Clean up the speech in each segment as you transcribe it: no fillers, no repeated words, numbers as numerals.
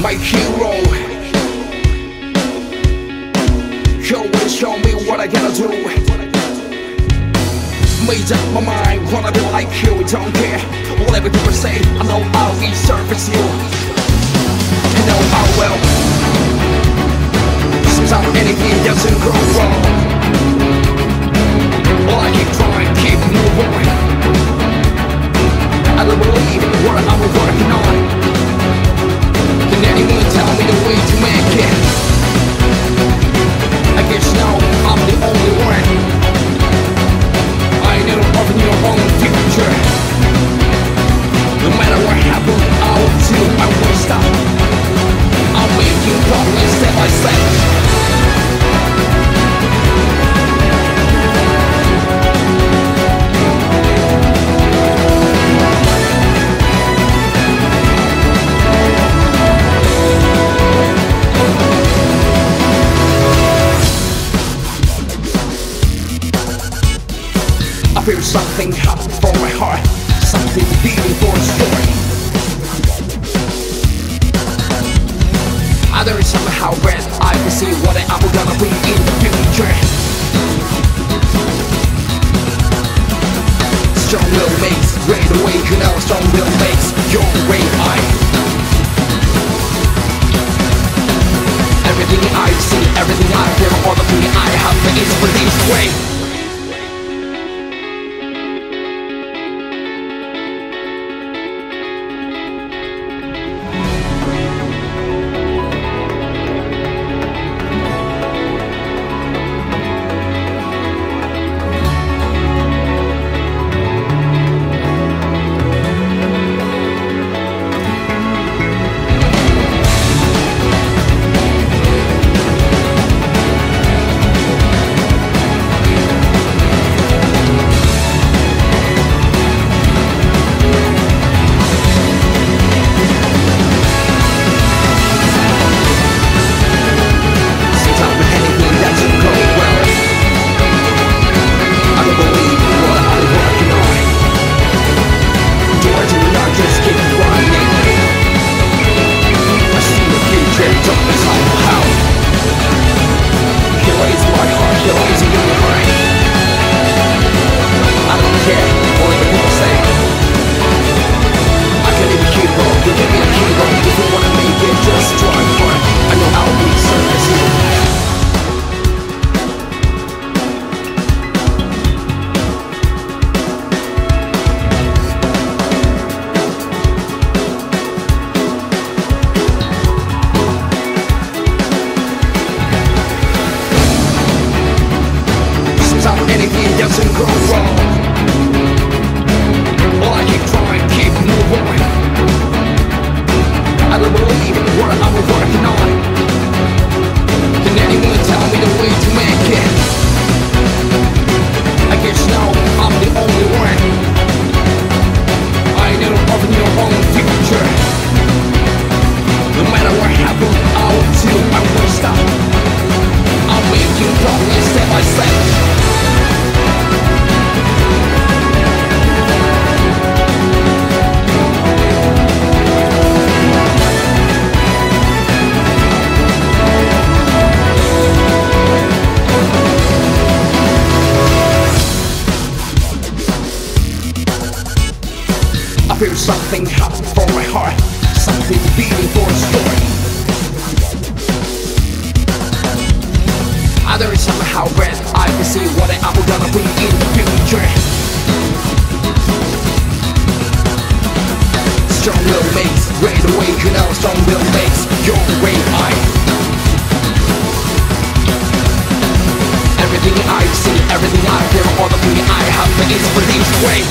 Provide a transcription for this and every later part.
my hero. You will show me what I gotta do. Made up my mind, wanna be like you. Don't care whatever people say. I know I'll be service you. I know I will. Sometimes anything doesn't go wrong. All I keep trying, keep moving. I don't believe what I'm working on. Can anyone tell me the way to make it? I guess now I'm the only one. I never open your own future. No matter what happens, I'll do. I won't stop. I'm making progress step by step. I feel something happen from my heart, something beating for sure. I don't know somehow when I can see what I'm gonna be in the future. Strong will makes great way, you know. Strong will makes your way high. Everything I see, everything I feel, all the thing I have is for this way. Feel something happen from my heart, something beating for sure. I don't know somehow when I can see what I'm gonna be in the future. Strong will makes great way, you know. Strong will makes your way high. Everything I see, everything I feel, all the thing I have is for this way.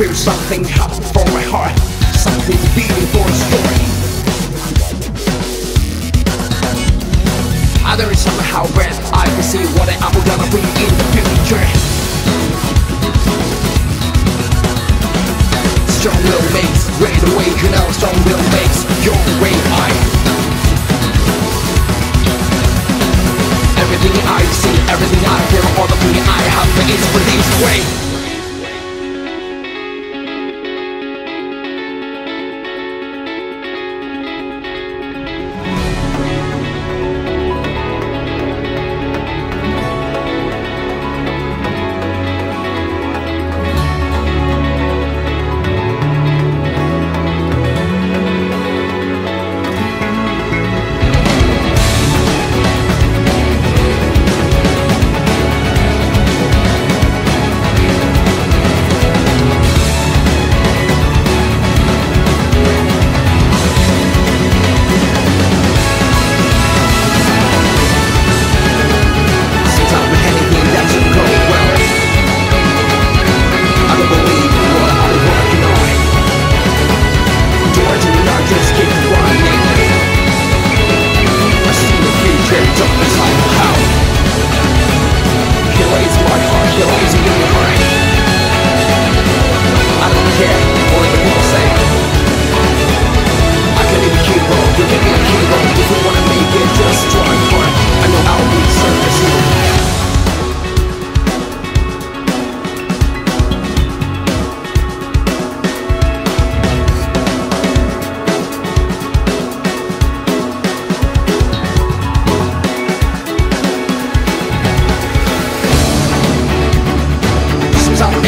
feel something happen from my heart, something beating for a story. I don't somehow when I can see what I'm gonna be in the future. Strong will makes great away, you know, strong will makes your way high. Everything I see, everything I feel, all the thing I have is for this way.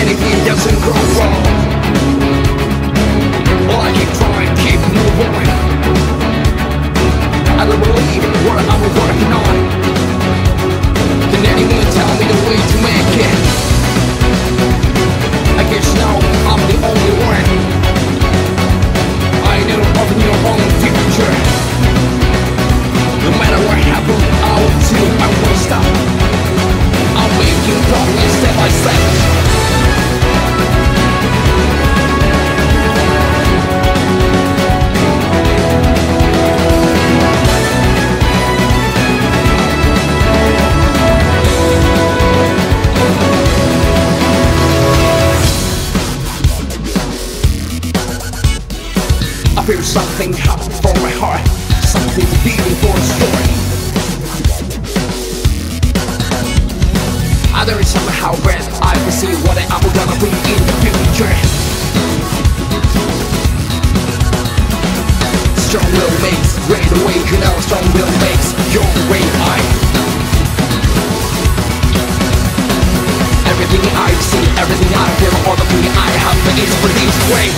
Anything doesn't go wrong. All I keep trying, keep moving. I don't believe in what I'm working on. Can anyone tell me the way to make it? I guess now I'm the only one. I know of your own future. No matter what happens, I won't stop. I'm making progress step by step. I feel something happen from my heart, something beating for a story. I don't somehow when I can see what I'm gonna be in the future. Strong will makes great away, you know, strong will makes your way high. Everything I see, everything I feel, all the thing I have is for this way.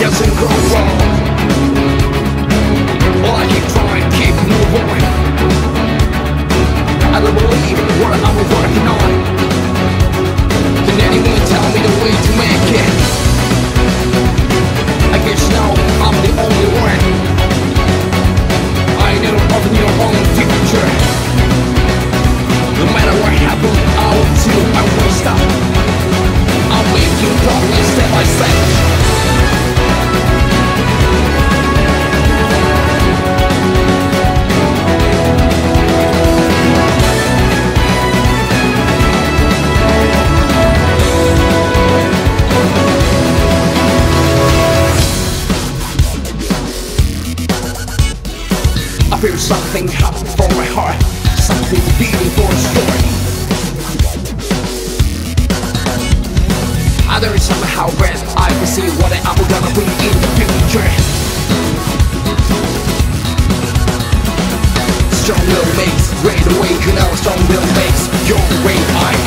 Doesn't go wrong. All I keep trying, keep moving. I don't believe in what I'm working on. Something happens for my heart, something's beating for a story. I don't somehow rest, I can see what I'm gonna be in the future. Strong will makes great awakening, now strong will makes your way high.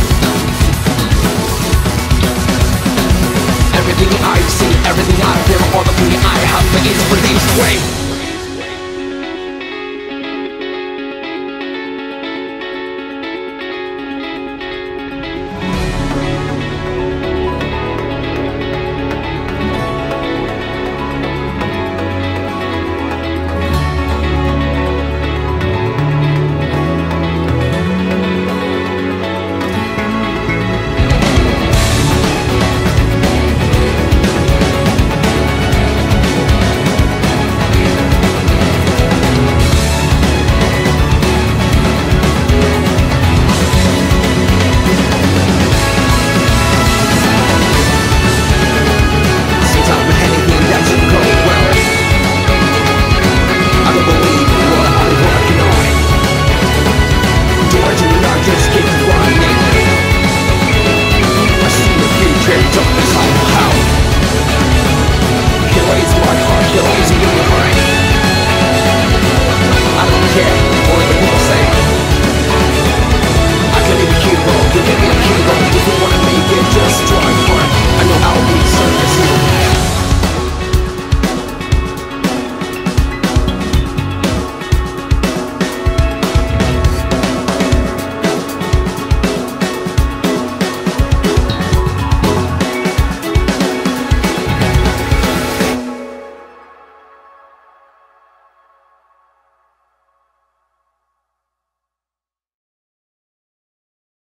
Everything I see, everything I feel, all the thing I have is for this way. I know how